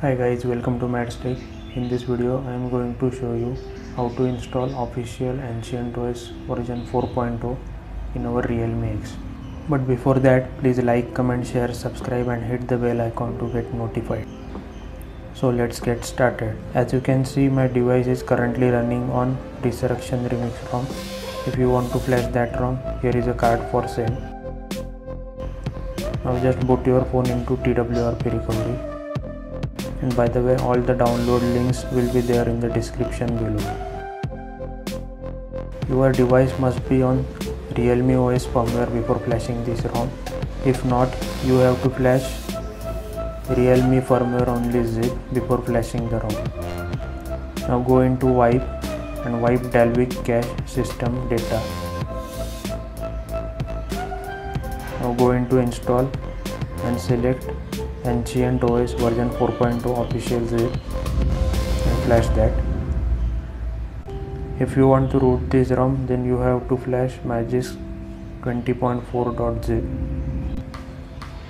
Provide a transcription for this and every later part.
Hi guys, welcome to MadsTech. In this video I am going to show you how to install official Ancient OS version 4.0 in our Realme X. But before that, please like, comment, share, subscribe and hit the bell icon to get notified. So let's get started. As you can see, my device is currently running on Resurrection remix ROM. If you want to flash that ROM, here is a card for sale. Now just boot your phone into TWRP Recovery. And by the way, all the download links will be there in the description below. Your device must be on Realme OS firmware before flashing this ROM. If not, you have to flash Realme firmware only zip before flashing the ROM. Now go into wipe and wipe Dalvik cache system data. Now go into install and select Ancient OS version 4.0 official zip and flash that. If you want to root this ROM, then you have to flash Magisk 20.4.zip.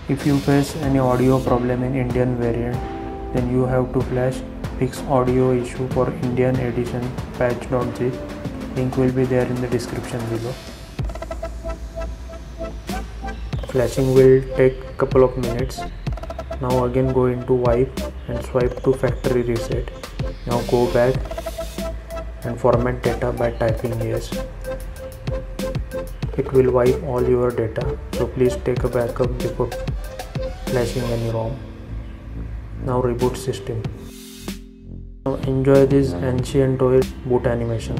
If you face any audio problem in Indian variant, then you have to flash fix audio issue for Indian edition patch.zip. Link will be there in the description below. Flashing will take couple of minutes. Now again go into wipe and swipe to factory reset. Now go back and format data by typing yes. It will wipe all your data, so please take a backup before flashing any ROM. Now reboot system. Now enjoy this Ancient OS boot animation.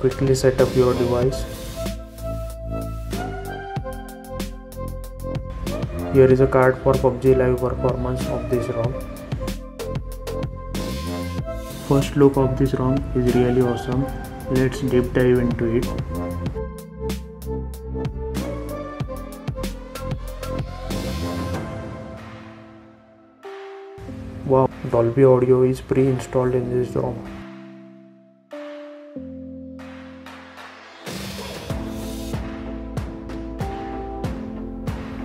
Quickly set up your device. Here is a card for PUBG Live performance of this ROM. First look of this ROM is really awesome. Let's deep dive into it. Wow, Dolby Audio is pre-installed in this ROM.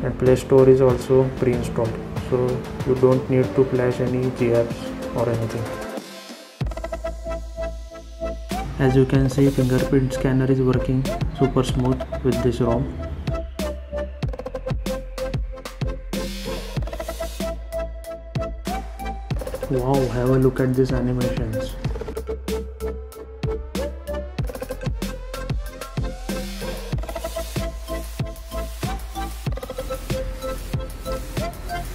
And Play Store is also pre-installed, so you don't need to flash any GApps or anything. As you can see, fingerprint scanner is working super smooth with this ROM. Wow, have a look at these animations.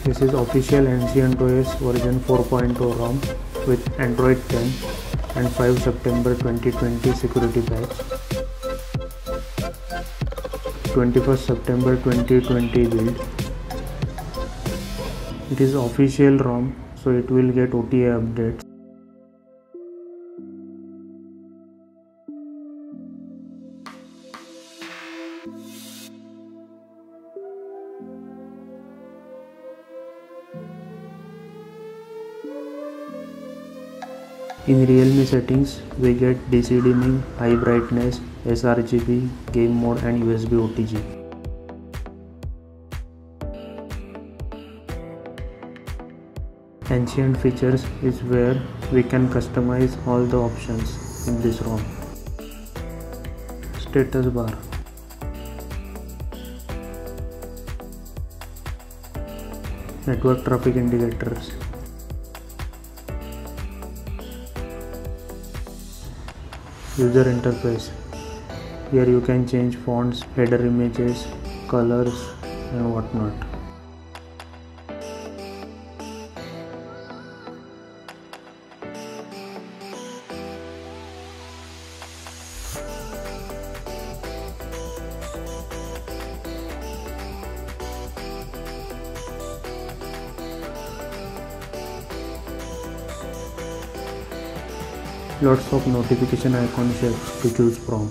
This is official Ancient OS version 4.0 ROM with Android 10 and 5 September 2020 security patch. 21st September 2020 build. It is official ROM, so it will get OTA updates. In Realme settings, we get DC dimming, high brightness, sRGB, game mode and USB OTG. Ancient features is where we can customize all the options in this ROM. Status bar. Network traffic indicators. User interface. Here you can change fonts, header images, colors and whatnot. Lots of notification icon shapes to choose from.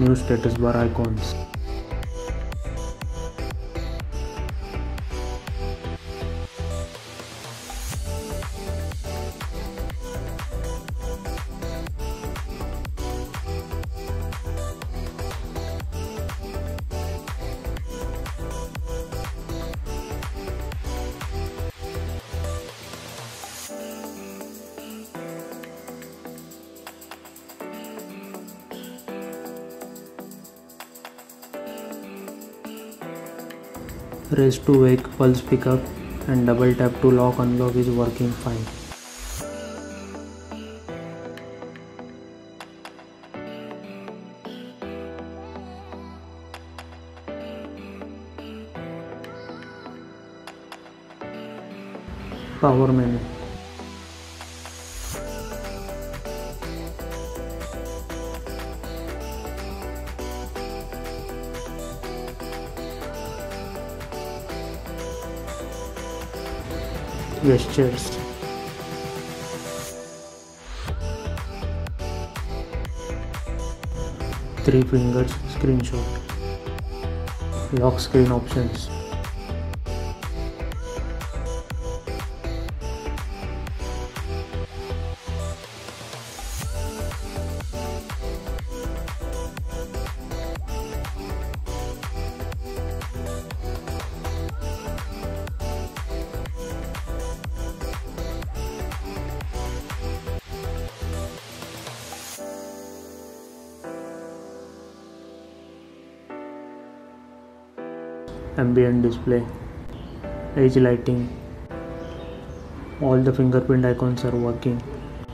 new status bar icons. Raise to wake, pulse pickup and double tap to lock unlock is working fine. Power menu. Gestures. Three fingers screenshot. Lock screen options. Ambient display, edge lighting. All the fingerprint icons are working,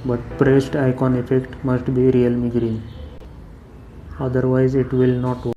but pressed icon effect must be Realme green, otherwise it will not work.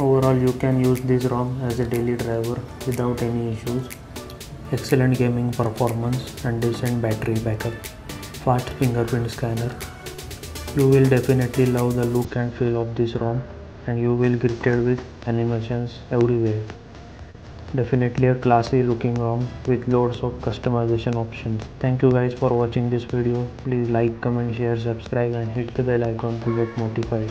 Overall, you can use this ROM as a daily driver without any issues. Excellent gaming performance and decent battery backup. Fast fingerprint scanner. You will definitely love the look and feel of this ROM, and you will be greeted with animations everywhere. Definitely a classy looking ROM with loads of customization options. Thank you guys for watching this video. Please like, comment, share, subscribe and hit the bell icon to get notified.